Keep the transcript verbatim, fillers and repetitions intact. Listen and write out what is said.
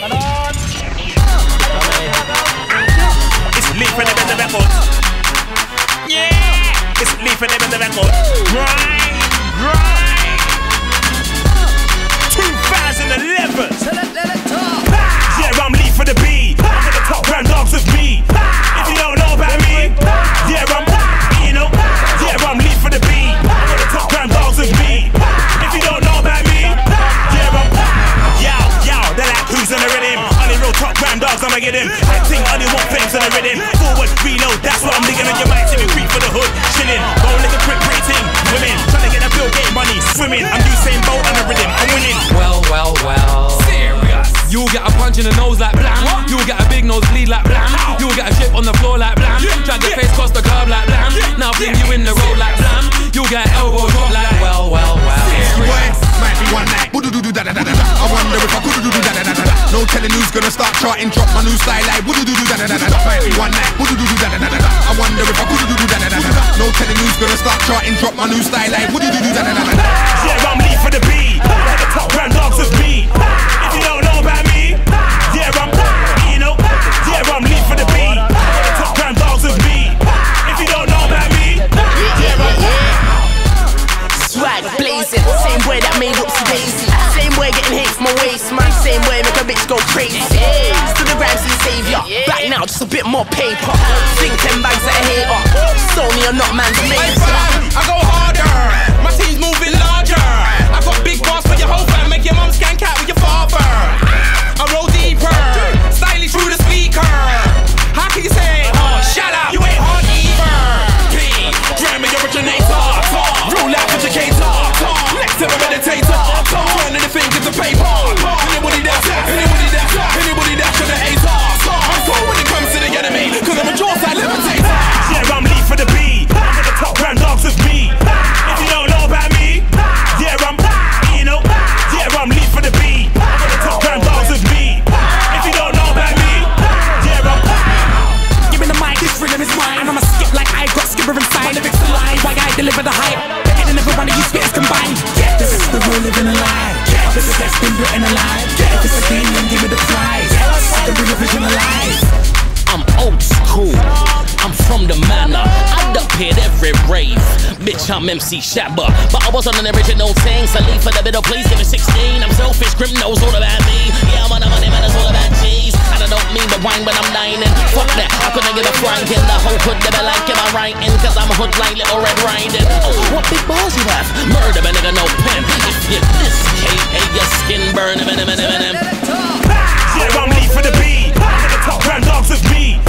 It's leafing them in the record. Yeah! It's leafing them in the record. Grind, grind. twenty eleven. Yeah, I'm leaf for the B. I'm at the top, grand dogs with me. If you don't know about me, yeah, I'm you know. Yeah, I'm leaf for the B. I'm at the top, grand dogs with me. If you don't know about me, yeah, I'm yo, yo, they're like who's in the rhythm. Only real top grand dogs, I'ma get him. I think only one thing's in the rhythm. Forward, reload, that's what I'm digging on your mind. See me creep for the hood, chilling. Go look at quick rating, women. Tryna get a bill, get money, swimming. I'm Usain Bolt on the rhythm, I'm winning. Well, well, well. You'll get a punch in the nose like blam. What? You'll get a big nose bleed like blam. Ow. You'll get a chip on the floor like blam. Yeah. Drag your yeah. face across the curb like blam. Yeah. Now fling yeah. you in the road like blam. You'll get an elbow drop like well, well, well. Serious. Might be one night. I wonder if I could do da da da da. No telling who's gonna start charting. Drop my new style like would do da da da da. Might be one night. I wonder if I could do da da da da. No telling who's gonna start charting. Drop my new style like would do da da da da. Yeah, I'm leaf for the B. Like the top grand dogs with me. If you don't know about me, yeah, I'm you know, yeah, I'm leaf for the beat. The top grand dogs with me. If you don't know about me, yeah, I'm yeah. Swag blazing, same way that made Whoopsie Daisy. Same way getting hate from my waist, man. Same way make a bitch go crazy. To the rhymes and savior, back now just a bit more paper. Think ten bags at a hater, Sony or not, man's amazing. I go harder, my team's moving larger. I got big bars for your whole fam, make your mum skank out with your father. I roll deeper, stylish through the speaker. How can you say, oh, shut up, you ain't hard either. P, grammar originator, talk, rule out educator, talk, next to the meditator, talk, turning the fingers to paper, talk, anybody that's that, anybody that's that, anybody that's for the hater, talk, I'm cool when it comes to the enemy, cause I'm a Jaws-side levitator. Yeah, I'm leaf for the B, I'm at the top, grand dogs with me. If you don't know about me, yeah, I'm you know, yeah, I'm leaf for the B. I'm at the top, grand dogs with me. If you don't know about me, yeah, I'm give me the mic, this rhythm is mine. And I'ma skip like I got skipper inside. If it's a lie, why I deliver the hype. Better than everyone of you spitters combined. Yeah, this is the rule living a lie. Yeah, this is that's been written alive. Yeah, this is the and give me the prize. Yeah, this is the real vision alive. I'm old school, I'm from the manor. I duck hit every rave. Bitch, I'm M C Shabba. But I was on an original thing, so leave for the middle, please. Give it sixteen. I'm selfish, Grim knows all about me. Yeah, I'm on the money, man, it's all about cheese. And I don't mean the wine when I'm dining. Fuck that, I couldn't get a frank in the whole hood. They be like, am I writing? Cause I'm a hood like Little Red Riding. Oh, what big balls you have? Murder, but nigga, no pen. If you're this, K A, your skin burn. Yeah, I'm leaf for the B. Top grand dogs with me.